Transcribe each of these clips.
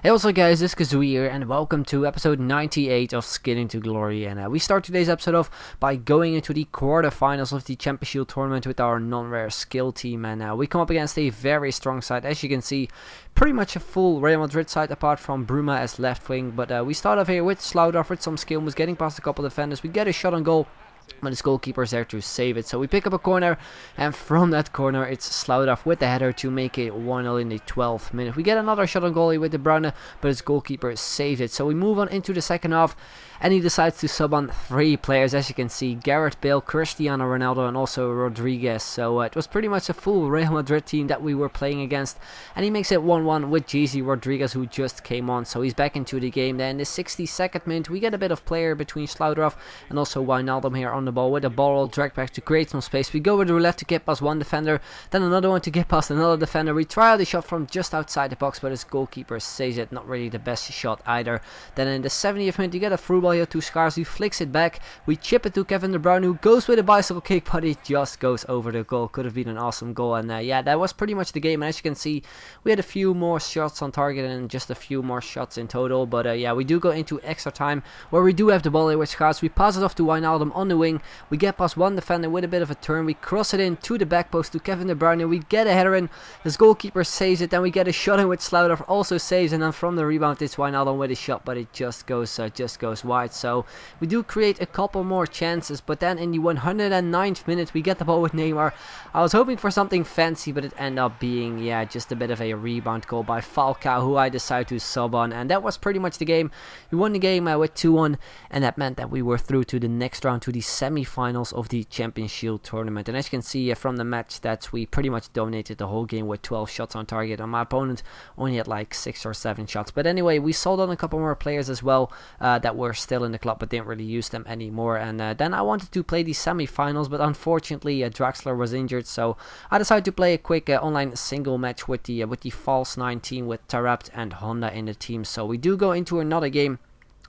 Hey, what's up guys, this is Kazooie here and welcome to episode 98 of Skilling to Glory. And we start today's episode off by going into the quarterfinals of the Champions Shield tournament with our non-rare skill team. And we come up against a very strong side, as you can see, pretty much a full Real Madrid side apart from Bruma as left wing. But we start off here with Slaudroff with some skill moves, getting past a couple defenders. We get a shot on goal, but his goalkeeper is there to save it. So we pick up a corner, and from that corner it's Slaudroff with the header to make it 1-0 in the 12th minute. We get another shot on goalie with De Bruyne, but his goalkeeper saved it. So we move on into the second half, and he decides to sub on three players, as you can see: Gareth Bale, Cristiano Ronaldo, and also Rodriguez. So it was pretty much a full Real Madrid team that we were playing against, and he makes it 1-1 with Jay-Z Rodriguez, who just came on, so he's back into the game. Then in the 62nd minute we get a bit of player between Slaudroff and also Wijnaldum here on the ball, with the ball dragged back to create some space. We go with the roulette to get past one defender, then another one to get past another defender. We try out the shot from just outside the box, but his goalkeeper saves it. Not really the best shot either. Then in the 70th minute you get a through ball here to Scars, who flicks it back. We chip it to Kevin De Bruyne, who goes with a bicycle kick, but it just goes over the goal. Could have been an awesome goal. And yeah, that was pretty much the game. And as you can see, we had a few more shots on target and just a few more shots in total. But yeah, we do go into extra time, where we do have the ball here with Scars. We pass it off to Wijnaldum on the wing. We get past one defender with a bit of a turn. We cross it in to the back post to Kevin De Bruyne. We get a header in. His goalkeeper saves it. Then we get a shot in with Slaudroff, also saves. And then from the rebound it's Wijnaldum with a shot, but it just goes wide. So we do create a couple more chances. But then in the 109th minute we get the ball with Neymar. I was hoping for something fancy, but it ended up being, yeah, just a bit of a rebound goal by Falcao, who I decided to sub on. And that was pretty much the game. We won the game with 2-1, and that meant that we were through to the next round, to the semi-finals of the Champions Shield tournament. And as you can see from the match that we pretty much dominated the whole game with 12 shots on target, and my opponent only had like 6 or 7 shots. But anyway, we sold on a couple more players as well that were still in the club but didn't really use them anymore. And then I wanted to play the semi-finals, but unfortunately Draxler was injured, so I decided to play a quick online single match with the false 19 with Taarabt and Honda in the team. So we do go into another game,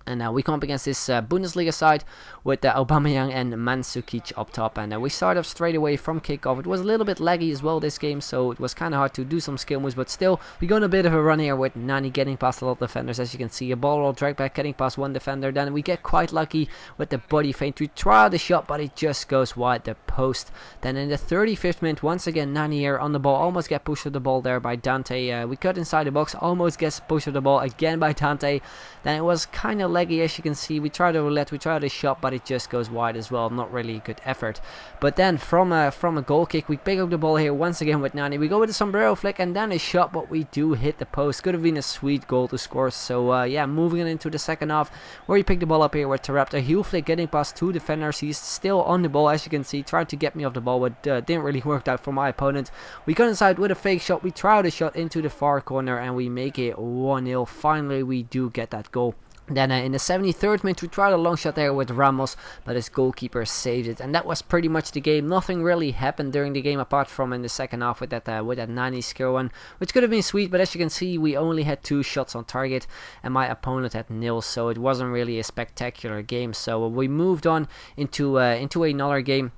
and we come up against this Bundesliga side with Aubameyang and Mansukic up top. And we start off straight away from kickoff. It was a little bit laggy as well this game, so it was kind of hard to do some skill moves. But still, we go on a bit of a run here with Nani getting past a lot of defenders. As you can see, a ball roll drag back, getting past one defender. Then we get quite lucky with the body feint. We try the shot, but it just goes wide the post. Then in the 35th minute, once again Nani here on the ball, almost get pushed to the ball there by Dante. We cut inside the box, almost gets pushed to the ball again by Dante. Then it was kind of laggy, as you can see. We try the roulette, we try the shot, but it just goes wide as well. Not really a good effort. But then from a goal kick we pick up the ball here once again with Nani. We go with a sombrero flick and then a shot, but we do hit the post. Could have been a sweet goal to score. So yeah, moving on into the second half, where you pick the ball up here with Taarabt, a heel flick getting past two defenders. He's still on the ball, as you can see, trying to get me off the ball, but didn't really work out for my opponent. We got inside with a fake shot, we try the shot into the far corner, and we make it 1-0. Finally we do get that goal. Then in the 73rd minute we tried a long shot there with Ramos, but his goalkeeper saved it. And that was pretty much the game. Nothing really happened during the game apart from in the second half with that Nani skill one, which could have been sweet. But as you can see, we only had 2 shots on target and my opponent had nil, so it wasn't really a spectacular game. So we moved on into another game,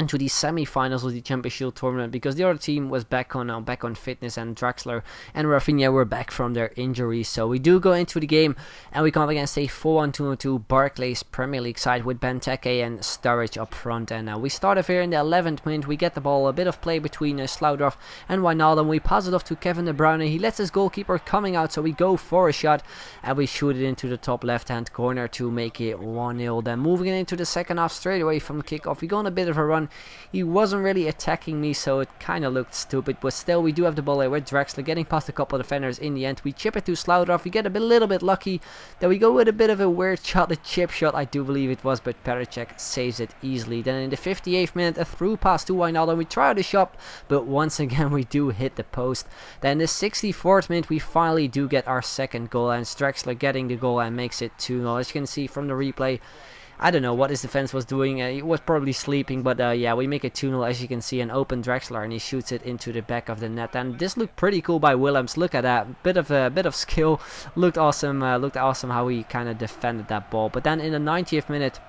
into the semi-finals of the Champions Shield tournament, because the other team was back on fitness, and Draxler and Rafinha were back from their injuries. So we do go into the game, and we come up against a 4-1-2-2 Barclays Premier League side with Benteke and Sturridge up front. And we start off here in the 11th minute. We get the ball, a bit of play between Slaudroff and Wijnaldum. We pass it off to Kevin De Bruyne. He lets his goalkeeper coming out, so we go for a shot, and we shoot it into the top left-hand corner to make it 1-0. Then moving into the second half, straight away from kickoff, we go on a bit of a run. He wasn't really attacking me, so it kind of looked stupid. But still, we do have the ball here with Draxler, getting past a couple of defenders in the end. We chip it to Slaudroff. We get a little bit lucky. Then we go with a bit of a weird shot, a chip shot, I do believe it was, but Peracek saves it easily. Then in the 58th minute, a through pass to Wijnaldum. We try the shot, but once again we do hit the post. Then in the 64th minute, we finally do get our second goal, and Draxler getting the goal and makes it 2-0. As you can see from the replay, I don't know what his defense was doing. He was probably sleeping, but yeah, we make it 2-0, as you can see, an open Draxler, and he shoots it into the back of the net. And this looked pretty cool by Willems. Look at that, bit of skill. Looked awesome how he kind of defended that ball. But then in the 90th minute,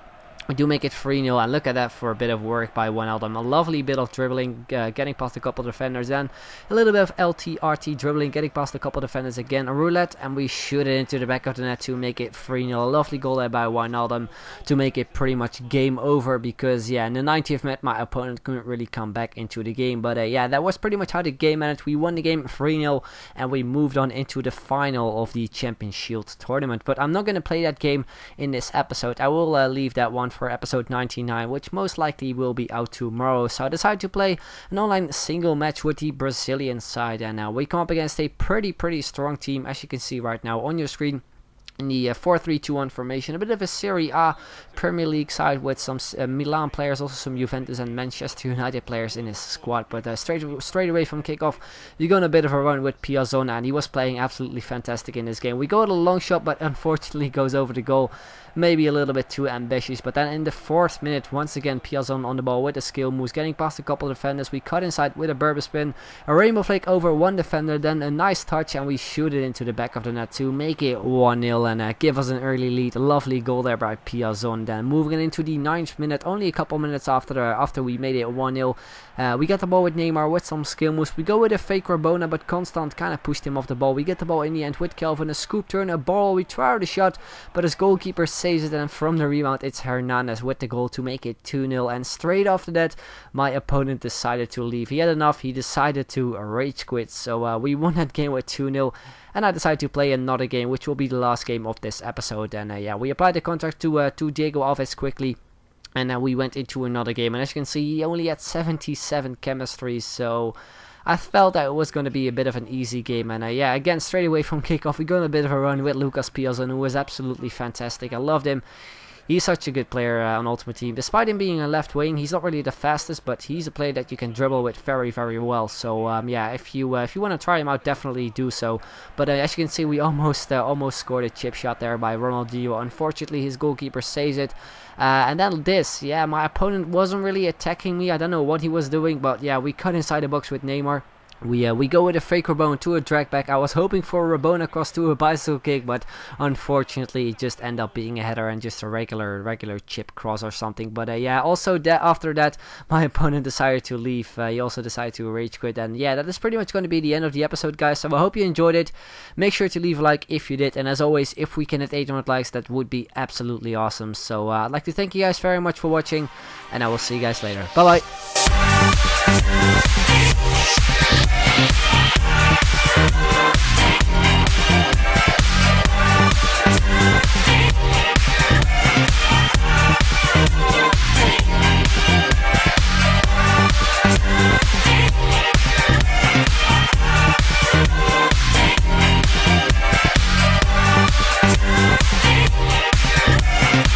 We do make it 3-0, and look at that for a bit of work by Wijnaldum. A lovely bit of dribbling, getting past a couple of defenders, and a little bit of LTRT dribbling, getting past a couple of defenders again. A roulette, and we shoot it into the back of the net to make it 3-0. A lovely goal there by Wijnaldum to make it pretty much game over, because yeah, in the 90th minute my opponent couldn't really come back into the game. But yeah, that was pretty much how the game ended. We won the game 3-0, and we moved on into the final of the Champions Shield tournament. But I'm not going to play that game in this episode. I will leave that one for episode 99, which most likely will be out tomorrow. So I decided to play an online single match with the Brazilian side, and we come up against a pretty strong team, as you can see right now on your screen, in the 4-3-2-1 formation. A bit of a Serie A Premier League side with some Milan players, also some Juventus and Manchester United players in his squad. But straight away from kickoff, you're going a bit of a run with Piazon, and he was playing absolutely fantastic in this game. We go at a long shot, but unfortunately goes over the goal. Maybe a little bit too ambitious. But then in the 4th minute, once again Piazon on the ball with a skill move, getting past a couple of defenders. We cut inside with a Berber spin, a rainbow flake over one defender, then a nice touch, and we shoot it into the back of the net to make it 1-0 and give us an early lead. A lovely goal there by Piazon. Then moving into the 9th minute, only a couple minutes after we made it 1-0, we get the ball with Neymar with some skill moves. We go with a fake Rabona, but Constant kind of pushed him off the ball. We get the ball in the end with Kelvin, a scoop turn, a ball. We try out a shot, but his goalkeeper saves it, and from the rebound it's Hernandez with the goal to make it 2-0. And straight after that my opponent decided to leave. He had enough. He decided to rage quit. So we won that game with 2-0, and I decided to play another game, which will be the last game of this episode. And yeah, we applied the contract to Diego Alves quickly, and we went into another game. And as you can see, he only had 77 chemistry, so I felt that it was going to be a bit of an easy game. And yeah, again, straight away from kickoff, we got on a bit of a run with Lucas Pielsen, who was absolutely fantastic. I loved him. He's such a good player on Ultimate Team. Despite him being a left wing, he's not really the fastest, but he's a player that you can dribble with very well. So yeah, if you want to try him out, definitely do so. But as you can see, we almost scored a chip shot there by Ronaldinho. Unfortunately, his goalkeeper saves it. And then this, yeah, my opponent wasn't really attacking me. I don't know what he was doing, but yeah, we cut inside the box with Neymar. We go with a fake Rabona to a drag back. I was hoping for a Rabona cross to a bicycle kick, but unfortunately it just ended up being a header and just a regular chip cross or something. But yeah, also after that my opponent decided to leave. He also decided to rage quit. And yeah, that is pretty much going to be the end of the episode, guys. So I hope you enjoyed it. Make sure to leave a like if you did, and as always, if we can hit 800 likes, that would be absolutely awesome. So I'd like to thank you guys very much for watching, and I will see you guys later. Bye bye.